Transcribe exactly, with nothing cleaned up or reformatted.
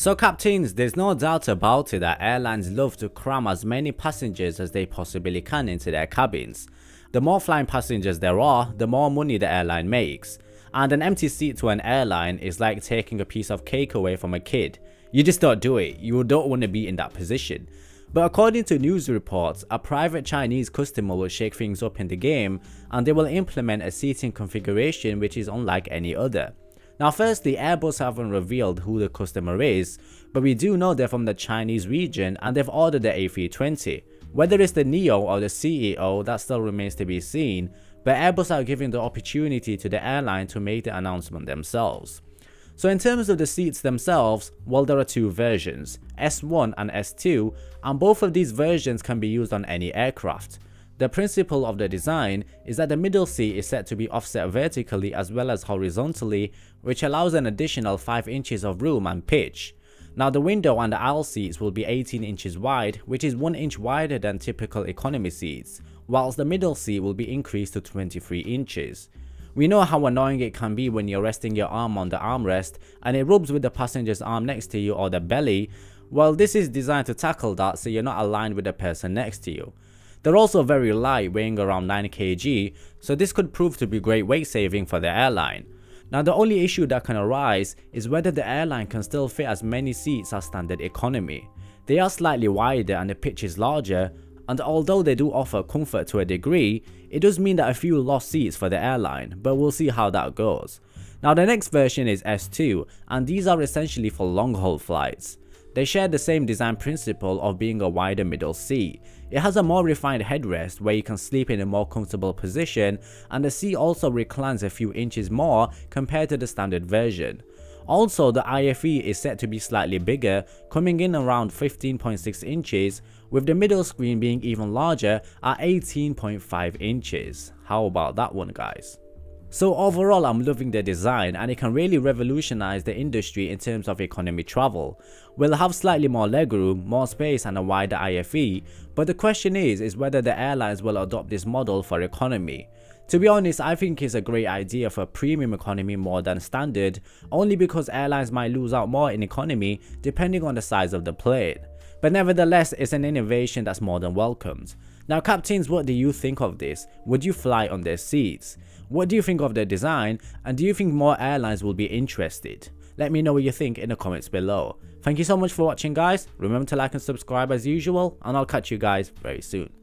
So captains, there's no doubt about it that airlines love to cram as many passengers as they possibly can into their cabins. The more flying passengers there are, the more money the airline makes. And an empty seat to an airline is like taking a piece of cake away from a kid. You just don't do it, you don't want to be in that position. But according to news reports, a private Chinese customer will shake things up in the game and they will implement a seating configuration which is unlike any other. Now firstly, Airbus haven't revealed who the customer is, but we do know they're from the Chinese region and they've ordered the A three twenty. Whether it's the NEO or the C E O, that still remains to be seen, but Airbus are giving the opportunity to the airline to make the announcement themselves. So in terms of the seats themselves, well, there are two versions, S one and S two, and both of these versions can be used on any aircraft. The principle of the design is that the middle seat is set to be offset vertically as well as horizontally, which allows an additional five inches of room and pitch. Now the window and the aisle seats will be eighteen inches wide, which is one inch wider than typical economy seats, whilst the middle seat will be increased to twenty-three inches. We know how annoying it can be when you're resting your arm on the armrest and it rubs with the passenger's arm next to you or the belly. Well, this is designed to tackle that so you're not aligned with the person next to you. They're also very light, weighing around nine kilograms, so this could prove to be great weight saving for the airline. Now the only issue that can arise is whether the airline can still fit as many seats as standard economy. They are slightly wider and the pitch is larger, and although they do offer comfort to a degree, it does mean that a few lost seats for the airline, but we'll see how that goes. Now the next version is S two, and these are essentially for long haul flights. They share the same design principle of being a wider middle seat. It has a more refined headrest where you can sleep in a more comfortable position, and the seat also reclines a few inches more compared to the standard version. Also, the I F E is set to be slightly bigger, coming in around fifteen point six inches, with the middle screen being even larger at eighteen point five inches. How about that one, guys? So overall, I'm loving the design and it can really revolutionize the industry in terms of economy travel. We'll have slightly more legroom, more space and a wider I F E, but the question is is whether the airlines will adopt this model for economy. To be honest, I think it's a great idea for premium economy more than standard, only because airlines might lose out more in economy depending on the size of the plane. But nevertheless, it's an innovation that's more than welcomed. Now captains, what do you think of this? Would you fly on their seats? What do you think of their design, and do you think more airlines will be interested? Let me know what you think in the comments below. Thank you so much for watching, guys. Remember to like and subscribe as usual, and I'll catch you guys very soon.